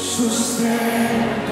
Sustenta.